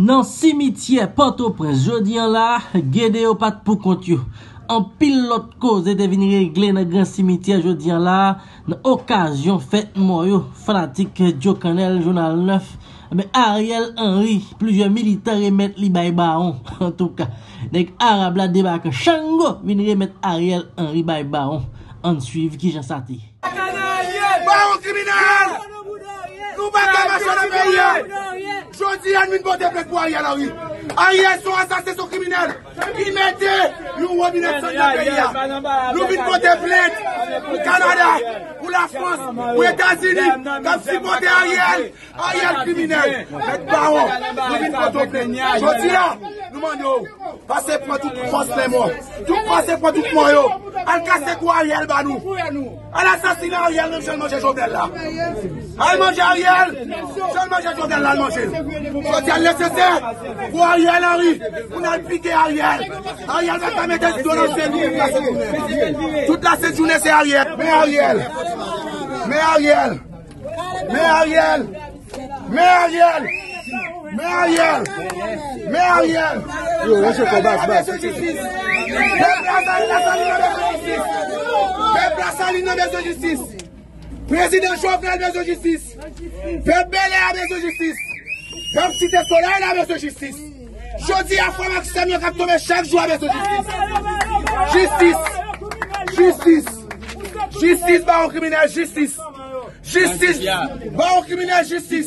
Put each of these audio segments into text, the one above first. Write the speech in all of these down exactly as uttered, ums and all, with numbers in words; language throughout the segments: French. Dans le cimetière Port-au-Prince, je dis là, Gédé ou pas pour compte. En pile l'autre cause est devenue réglée dans le grand cimetière, je dis là, dans l'occasion fête moyo, fanatique Jo Kanèl, Jounal neuf. Mais Ariel Henry, plusieurs militaires remettent les baron. En tout cas, les Arabes la débarquent. Chango, viennent remettre Ariel Henry bay baron. On suit qui j'en sorti. Baron criminel! Nous battons dans le pays! Je dis à nous de voter pour Ariel Henry. Ariel sont assassins, sont criminels. Ils mettent nous au milieu de la pays. Nous venons porter plainte pour le Canada, pour la France, pour les États-Unis. Comme si voter Ariel, Ariel criminel. Mettre baron, nous venons porter plainte. Je dis là, nous demandons, passez pour tout France les morts. Tout passez pour tout moyo. Al casse quoi Ariel ba nous. Al assassiner Ariel, nous seulement j'ai Jounal là. Al manger Ariel, seulement j'ai Jounal là manger. Je dis à nécessaire pour Ariel Henry, on a piqué Ariel. Ariel va pas mettre des dollars dans toute la cette journée c'est Ariel. Mais Ariel, mais Ariel, mais Ariel, mais Ariel, mais Ariel, mais Ariel. Peuple Saline a besoin de justice. Président Jovenel a besoin de justice. Peuple Bélé a besoin de justice. Peuple Cité Soleil a besoin de justice. Je dis à Frère Maxime qui a tombé chaque jour avec besoin de justice. Justice. Justice. Justice, baron criminel, justice. Justice. Baron criminel, justice.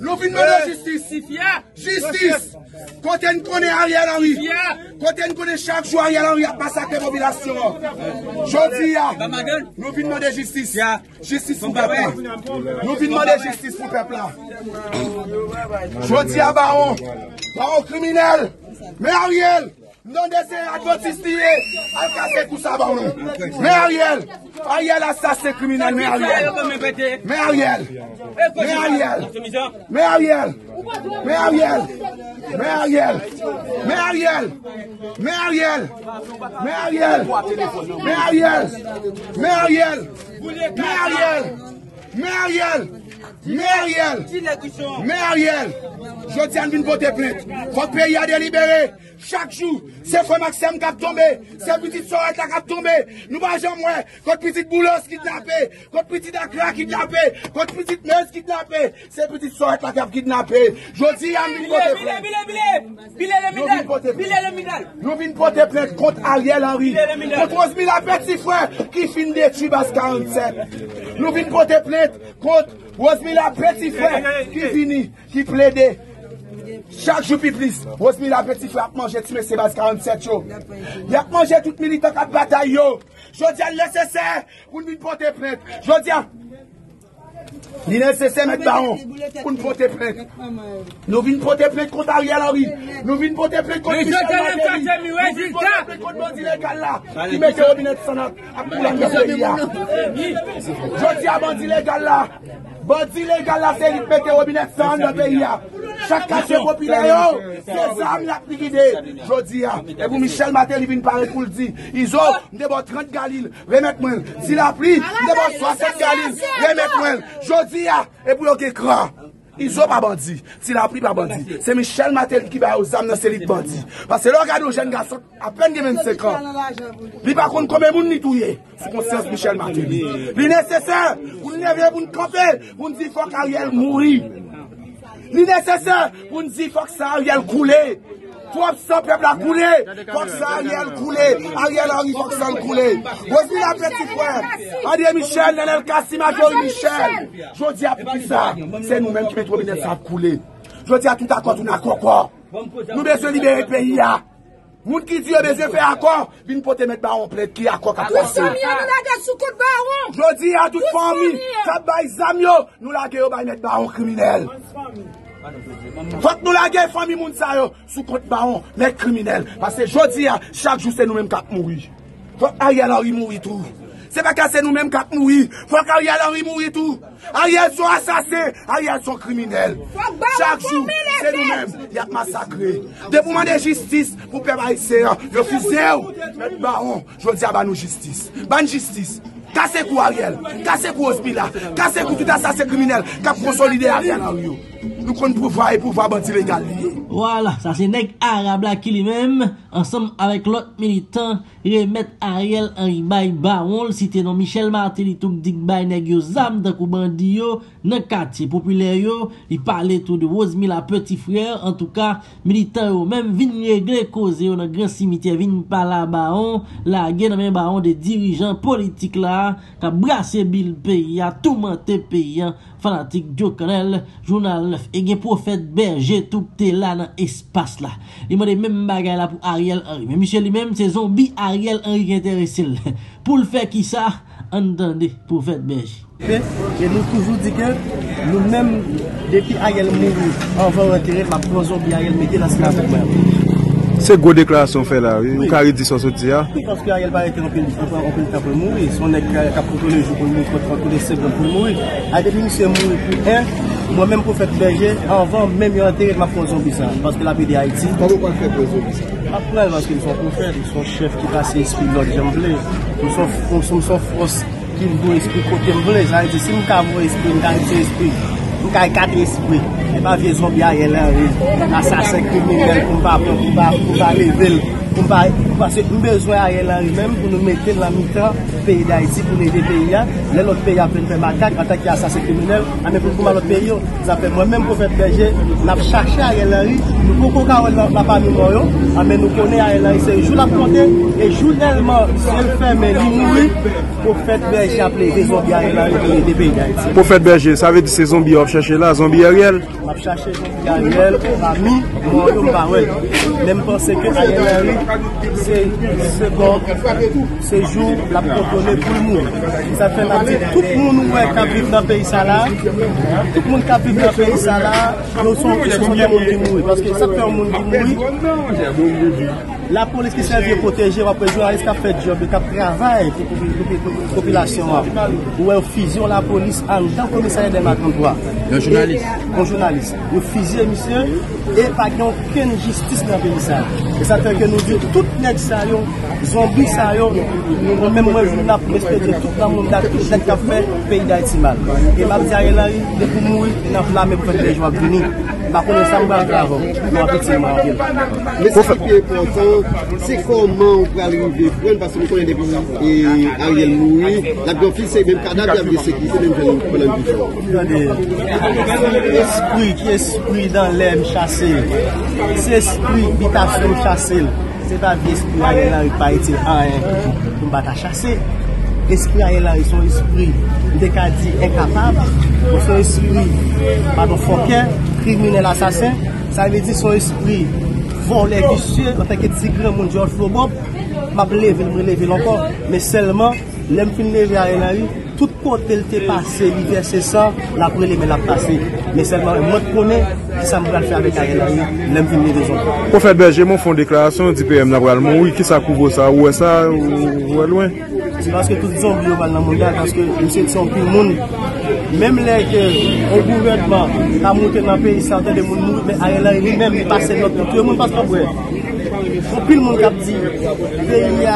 L'opinion de justice. Justice. Quand on connaît Ariel Henry, quand on connaît chaque jour Ariel Henry a massacré la population. Je dis à nous venons de justice. Justice pour le peuple. Nous venons de justice pour le peuple. Je dis à Baron, Baron criminel, mais Ariel, non des adventistes, à casser tout ça, Baron. Mais Ariel, Ariel assassin criminel, mais Ariel. Mais Ariel, mais Ariel, mais Ariel. Mais Ariel, mais Ariel, mais Ariel, mais Ariel, mais Ariel, mais Ariel, mais Ariel, mais Ariel, mais Ariel, mais Ariel, mais Ariel, je tiens une beauté plainte. Votre pays a délibéré. Chaque jour, c'est Frère Maxime qui a tombé, c'est Petite Sorette qui a tombé. Nous mangeons moins, quand Petite Boulos qui kidnappée, quand Petite Accra qui kidnappée, quand Petite Meuse qui kidnappée, c'est Petite Sorette qui a kidnappée. Je dis à nous porter plainte. Nous venons porter plainte contre Ariel Henry, contre Rosmila Petitfrey qui finit des Chibas quarante-sept. Nous venons porter plainte contre Rosmila Petitfrey qui finit, qui plaidait. Chaque jour plus, Rosmila Petitfrey a mangé tout Chibas quarante-sept. Il a mangé tout militant qui bataille. Je dis à nécessaire pour nous porter plainte. Je dis à nécessaire, M. Baron, pour nous porter plainte. Nous venons porter plainte contre Ariel Henry. Nous venons porter plainte contre Michel Martelly. Nous venons porter plainte contre Bandi Légal là. Qui met le robinet sans note à couler le pays. Je dis à Bandi Légal là. Bandi Légal là, c'est lui qui met le robinet sans note dans le pays. Chaque quartier populaire, c'est ça, je l'ai liquidé. Je dis, et vous, Michel Martelly, il vient parler pour le dire. Ils ont, nous avons trente galil, remettez-moi. Si la pluie, nous avons soixante galil, remettez-moi. Je dis, et pour le cran. Ils ont pas bandit. Si la pluie, pas bandit. C'est Michel Martelly qui va aux âmes dans ces bandits. Parce que là, regardez aux jeunes garçons, à peine de vingt-cinq ans. Ils ne savent pas combien de monde ni touillé. C'est conscience Michel Martelly. Il est nécessaire, vous ne venez pour nous camper, vous nous dites qu'il faut qu'Ariel mourir. Il est nécessaire pour nous dire qu'il faut que ça Ariel coule. Faut que ça peuple a coulé. Faut que ça Ariel coule. Ariel Henry, faut que ça le coule. Voici la petite frère. André Michel, Nenel Kassim, Michel. Je dis à tout ça. C'est nous-mêmes qui mettons le ça couler. Je dis à tout accord, tout accord. Nous devons libérer le pays. Moun qui dit besoin de faire accord, vin pote mettre baron plainte qui accord qu'a passé. Je dis à toute famille, ça bail zam yo, nous la gué ba mettre baron criminel. Faut nous la gué famille moun sa yo sous compte baron mettre criminel parce que je dis chaque jour c'est nous mêmes qui mourir. Faut Ariel Henry mourir tout. C'est pas que c'est nous mêmes qui mourir. Faut qu'Ariel Henry mourir tout. Ariel sont assassins, Ariel sont criminels. Chaque jour, c'est nous-mêmes, il y a massacré. De vous demander justice pour peuple haïtien, je fusez, mais baron, je dis à banou justice. Ban justice. Cassez pour Ariel, cassez pour Osmila, cassez pour tout assassin criminel qui a consolidé Ariel en Rio. nous comptons pouvoir et pouvoir bâtir légal. Voilà, ça c'est nèg arabe là qui lui-même, ensemble avec l'autre militant, remettre Ariel Henry Bay Baron, cité non Michel Martelly, tout dit Bay nèg yo zam dans bandi yo, dans quartier populaire yo, il parlait tout de Rosmila Petitfrey, en tout cas, militant yo même vin régler cause yo dans grand cimetière, vin par la Baron, la guerre dans même Baron des dirigeants politiques là, qui a brassé Bill pays, a tourmenté pays, fanatique Jo Kanèl, Jounal neuf, et gen Prophète Berger, tout est là dans l'espace là. Il m'a dit même bagay là pour Ariel Henry. Mais Michel lui-même, c'est zombie Ariel Henry qui intéresse. Pour le faire qui ça, entendez, Prophète Berger. Et nous toujours dit que nous-mêmes, depuis Ariel mourir, on va retirer ma prison, puis Ariel mettait la scène avec moi. C'est une grosse déclaration fait là, oui. Ou carré dit son soutien. Oui, parce qu'Ariel va être en pile de temps pour mourir. Si on est capable de le jour pour mourir, trente secondes pour mourir, à des minutes, c'est mourir pour un. Moi-même, Prophète Berger, avant même, il a enterré ma prison bizarre. Parce que la paix d'Haïti. Pourquoi faire prison bizarre? Après, parce qu'ils sont prophètes, ils sont chefs qui passent l'esprit de l'autre jamblé. Ils sont forces qui vont esprit côté jamblé. Ça veut dire, si nous avons esprit, nous avons esprit. Nous avons quatre esprits. Et pas vieux zombies à elle, assassin criminel, pour ne pas lever, pour ne pas. Parce que nous avons besoin à elle, même pour nous mettre dans la mi-temps, pays d'Haïti, pour aider les pays. Les autres pays appellent des macaques, en tant qu'assassin criminel, mais pour comment l'autre pays, ça fait moi-même, Prophète Berger, nous avons cherché à elle, nous avons encore la famille, mais nous connaissons à elle, c'est jour la planter, et jour tellement, si elle fait, mais nous mourir, Prophète Berger appelé des zombies à elle, pour aider les pays d'Haïti. Prophète Berger, ça veut dire que ces zombies, on cherche là, zombies Ariel. Je vais chercher Ariel, Rami, Morio, Barrel. Même penser que Ariel Henry, c'est bon, c'est jour, la protonner pour le monde. Ça fait la vie. Tout le monde qui vit dans le pays, ça là, tout le monde qui vit dans le pays, ça là, nous sommes des gens qui mourent. Parce que ça fait un monde qui mourit. La police qui sert à protéger, après le journaliste qui a fait job, qui a travaillé pour la population. Ou un fusion la police en tant que commissariat des Macron-Droit. Un journaliste. Un journaliste. Le fusil, monsieur, et pas aucune justice dans le pays. Et ça fait que nous disons, tout les nègres, les zombies, nous même moi, je n'ai pas respecté tout le monde qui a fait le pays d'Haïti mal. Et ma petite Ariel Henry, depuis mourir, nous avons la même protéger, je vais venir. Par contre, ça va grave. Mais ce qui est important, c'est comment on peut arriver à parce que nous connaissons depuis Ariel Mouri, la grand-fille, c'est même cadavre, il y a des sécurités, même de l'esprit qui est esprit dans l'air chassé, c'est esprit qui est chassé, c'est pas l'esprit Ariel Henry pas été un, on va chasser. Esprit Ariel Henry, son esprit, des cas dit incapable, son esprit, pardon, fauquet, criminel assassin, ça veut dire son esprit volé, vicieux, en tant que tigre, mon Dieu, Flobop, m'a levé, me levé encore, mais seulement, l'homme qui levé Ariel Henry, tout côté il était passé, il versait ça, la brûlée, mais l'a passé. Mais seulement, moi je connais, ça me va le faire avec Ariel Henry, l'homme qui levé les autres. Prophète Berger, mon fond de déclaration du P M Navalmo, oui, qui ça couvre ça, où est ça, où est loin? C'est parce que tout le monde dans le monde, parce que nous sommes plus le monde. Même les gouvernement a monté dans le pays, certains de monde, mais Ariel Henry même il passe notre tout le monde passe pas pour elle. Depuis le monde qui a dit, le pays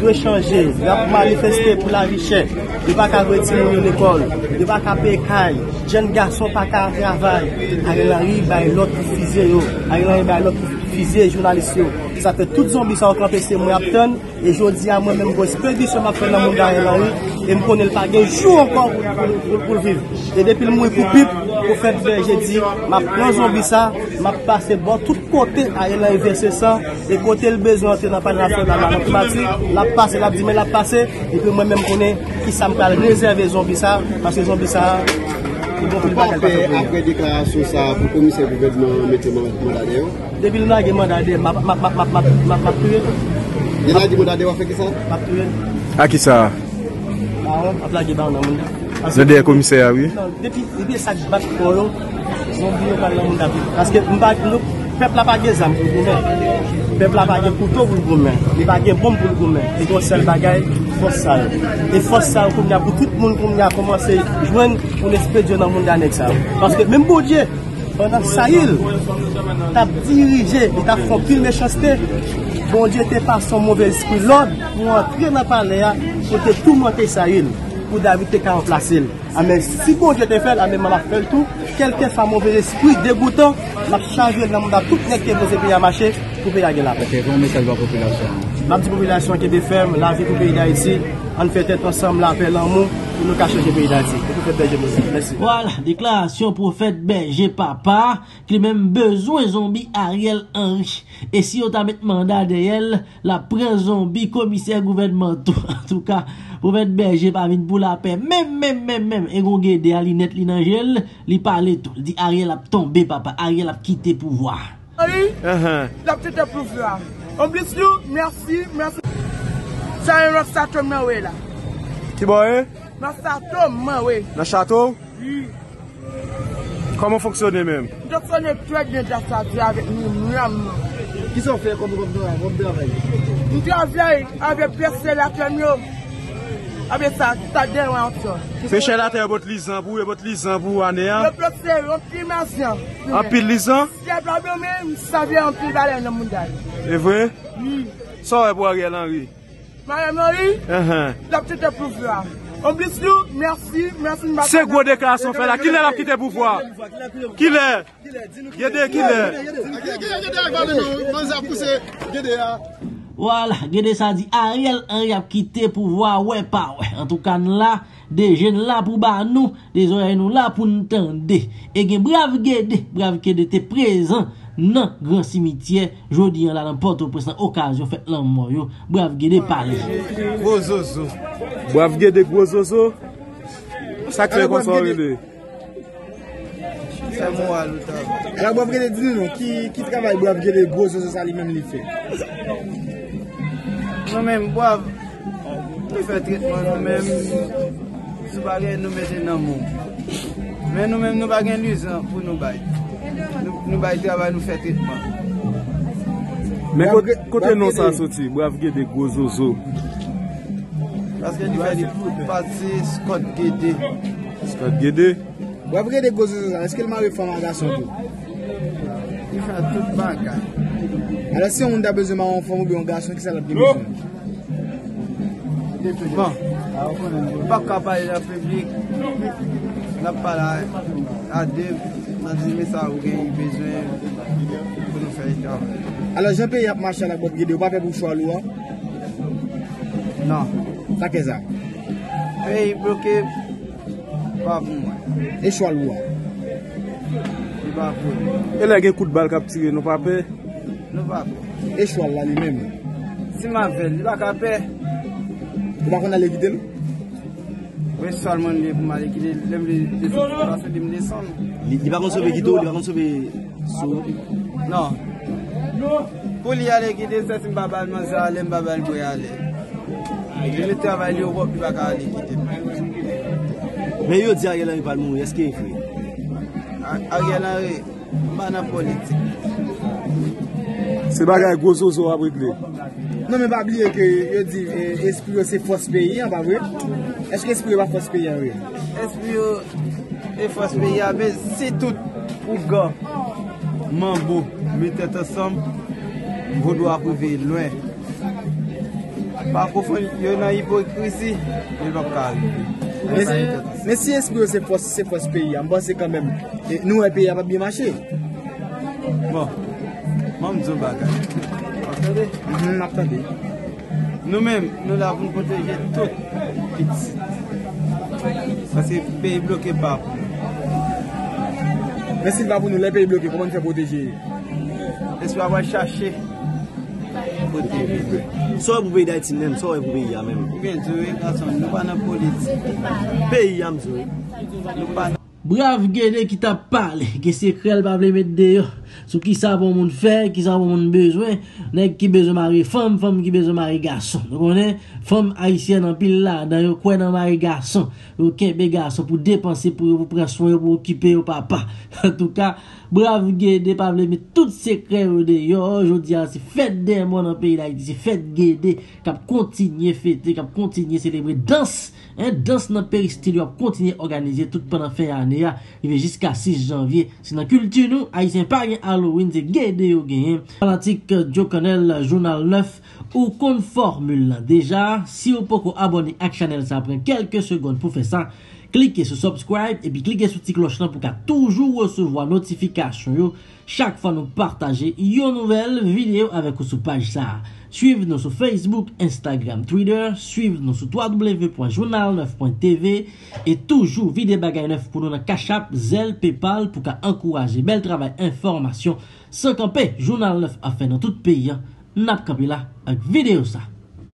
doit changer, il a manifesté pour la richesse, il ne va pas retirer l'école, il ne va pas payer caille, les jeunes garçons ne vont pas travailler. Ariel Henry a l'autre fusée, Ariel Henry a l'autre fusée, journaliste. Ça fait tout zombie ça enclampé c'est moi apton et je dis à moi même grosse expédition m'a fait dans mon Ariel Henry et me connais pas gain jour encore pour vivre et depuis le mois pour pipe pour faire j'ai dit m'a prend zombie ça m'a passé bon tout côté Ariel Henry verser ça et côté le besoin dans pas la fête la passe la dit mais la passer et puis moi même connais qui ça me va réserver zombie ça parce que zombie ça après déclaration ça pour commissaire gouvernement mettre mandat dehors depuis le mandat m'a m'a m'a m'a m'a m'a m'a tué il a dit mandat dehors fait qui ça m'a tué à qui ça ah on a plaqué dans le monde le dernier commissaire oui depuis depuis ça bat pour eux ils ont dit pas le monde parce que le peuple a pas des armes pour le peuple a pas des couteaux pour le gouvernement il pas des bombes pour le gouvernement c'est ton seul bagage. Et force ça, pour tout le monde qui a commencé à joindre pour espèce de dans le monde d'annexe. Parce que même bon Dieu, pendant Sahil, tu as dirigé et tu as fait pile méchanceté. Bon Dieu, tu n'es pas son mauvais esprit. L'ordre pour entrer dans le palais, pour te tourmenter Sahil. pour David te remplacer. Mais si bon Dieu te fait, la même fait le tout, quelqu'un qui a mauvais esprit, dégoûtant, m'a changé dans tout le monde qui est posé pour marcher pour payer la paix. Quel message pour la population? La petite population qui est ferme, la vie pour le pays d'Haïti, on fait tête ensemble, la paix, l'amour, pour nous cacher le pays d'Haïti. Merci. Voilà, déclaration prophète Berger Papa, qui même besoin zombie Ariel Henry. Et si on t'a mis mandat de elle, la prend zombie commissaire gouvernemental. En tout cas, prophète Berger pas venu pour la paix. Même, même, même, même. Et on Gédé à l'inette l'inangel, il parlait tout. Il dit Ariel a tombé, papa. Ariel a quitté pouvoir. Oui, la petite éprouve là. On blisse nous, merci, merci. Ça un rock satom nan we la. Qui boy? Nan satom nan we. Nan château? Oui. Comment fonctionner même? Je fonctionne très bien dans château avec nous. Qui sont fait comme comme comme travail? Nous travaillons avec pêcher la terre. Avec ça, ça donne en tout. Pêcher la terre votre lisan pour votre lisan pour année. Le pêcher en primation. En pile lisan? C'est problème même, ça vient en pile baleine dans le monde. C'est vrai? Oui. Ça est pour Ariel Henry. Madame Henry, la petite éprouve là. On blisse nous, merci, merci. C'est quoi déclaration fait là? Qui est là qui te pouvoir? Qui est? Qui est? Qui est? Voilà, Gédé ça dit Ariel Henry a quitté pouvoir, ouais, pas, ouais. En tout cas, nous là, des jeunes là pour bah nous, des oreilles nous là pour nous tendre. Et brave Gédé, brave Gédé était présent dans le grand cimetière, jodi là, dans Port-au-Prince, occasion fait l'amour, brave Gédé parler. Gros zozo. Brave Gédé, gros zozo. Sacré bonsoir, Gédé. C'est moi, l'autre. La brave Gédé dit non, qui travaille brave Gédé, gros zozo, ça lui-même lui fait. Nous-mêmes, boivent, nous faisons traitement nous-mêmes, nous nous mettons dans le monde. Mais nous-mêmes, nous n'avons pas d'usine pour nous bailler. Nous baillons travail, nous faisons traitement. Mais côté non ça sorti, brave Gédé gros zozo. Parce que nous faisons partie Scott Gédé. Scott Gédé? Brave Gédé gros zozo, est-ce qu'il m'a réformé à garçon tout? Il fait tout bagarre. Alors si on a besoin d'un enfant ou d'un garçon, qui ça l'a besoin? Bon, pas capable de la public, n'a pas là, à deux, n'a dit ça ou bien il besoin pour nous faire le travail. Alors j'ai payé à marcher à la boîte, il pas faire pour choix loin? Non. Ça qu'est-ce que ça? Et il bloqué, pas pour moi. Et choix loin? Il va pour. Et là il y a un coup de balle qui a tiré, non pas payé? Nous pas. Et choix là lui-même. Si ma velle, il va qu'à paix. Tu vas qu'on a l'éviter? Oui, seulement lui pour m'aller quitter. Il va me descendre. Il va qu'on sauve Guido, il va qu'on sauve. Non. Pour lui aller quitter, c'est une babale manger, aller babale pour y aller. Il travaille au Europe, il va qu'à aller quitter. Mais il dit Ariel Henry pas le monde, est-ce qu'il est vrai? Ariel Henry, pas dans la politique. C'est pas un gros zozo à brûler. Non, mais pas oublier que je dis esprit c'est force pays, pas vrai? Est-ce que l'esprit va force pays? Esprit et force pays, mais c'est tout pour gars. Mambo, mettez ensemble, vous devez approuver loin. Par contre, il y a une hypocrisie, il va pas arriver. Mais si l'esprit c'est force pays, on pense quand même, nous, un pays n'a pas bien marché. Bon. Maman Zoubaga. Attendez. Nous-mêmes, nous l'avons protégé tout. Parce que le pays bloqué pas. Mais s'il va pour nous, les pays bloqués, comment nous faire protéger? Est-ce qu'on va chercher? Soit vous pouvez d'Haïti même, soit vous pouvez y aller même. Bien joué, garçon, nous pas dans la politique. Pays y a joué. Brave Gédé qui t'a parlé, qui s'est créé le problème de dehors. Sous qui ça pour mon faire, qui ça pour mon besoin, nèg qui besoin marier femme, femme qui besoin marier garçon. Vous connaissez, femme haïtienne en pile là, dans le coin dans marier garçon. Vous avez garçon pour dépenser, pour vous prendre soin, pour occuper au papa. En tout cas, brave Gédé, pas mais tout secret au dehors. Aujourd'hui, c'est fête des mois dans le pays d'Haïti, c'est fête Gédé, qui a continué à fêter, qui a continué à célébrer, danse. Un danse dans le péristyle, on continue à organiser tout pendant fin année, il va jusqu'à six janvier. C'est dans la culture, nous, haïtiens, pas rien Halloween de Gédé ou gagné. Fanatique Jo Kanèl Jounal neuf ou qu'on formule déjà. Si vous pouvez vous abonner à la chaîne, ça prend quelques secondes pour faire ça. Cliquez sur subscribe et puis cliquez sur la petite cloche pour toujours recevoir notification chaque fois nous partager une nouvelle vidéo avec vous sur page ça. Suivez-nous sur Facebook, Instagram, Twitter, suivez-nous sur w w w point jounal neuf point t v et toujours vidéo bagay neuf pour nous dans Cash App, Zelle, PayPal pour encourager bel travail information sans camper Jounal neuf à faire dans tout pays. N'a pas camper là avec vidéo ça.